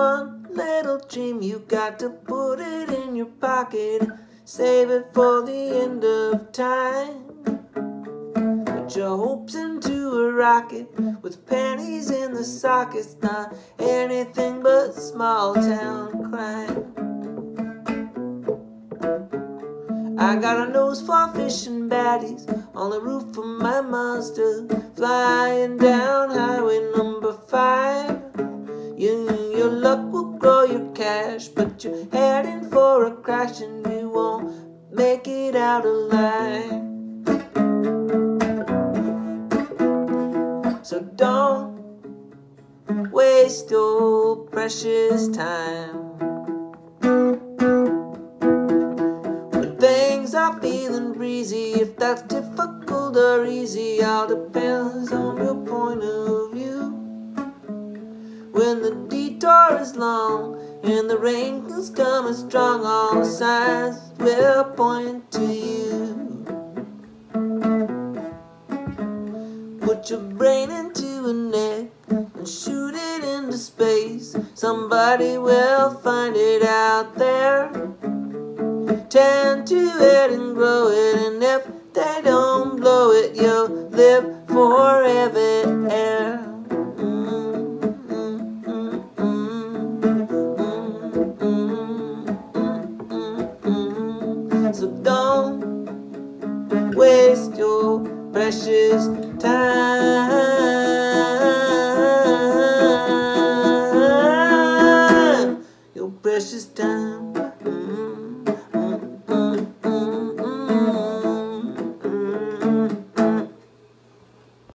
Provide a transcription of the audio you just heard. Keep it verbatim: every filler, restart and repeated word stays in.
one little dream, you got to put it in your pocket, save it for the end of time. Put your hopes into a rocket with panties in the sockets, not anything but small town crime. I got a nose for fishing baddies on the roof of my monster, flying down highway number five. You, your luck will grow your cash, but you're heading for a crash and you won't make it out alive. So don't waste your precious time when things are feeling breezy. If that's difficult or easy, all depends on your point of view. When the detour is long and the rain is coming strong, all signs will point to you. Put your brain into a net and shoot it into space. Somebody will find it out there. Tend to it and grow it, and if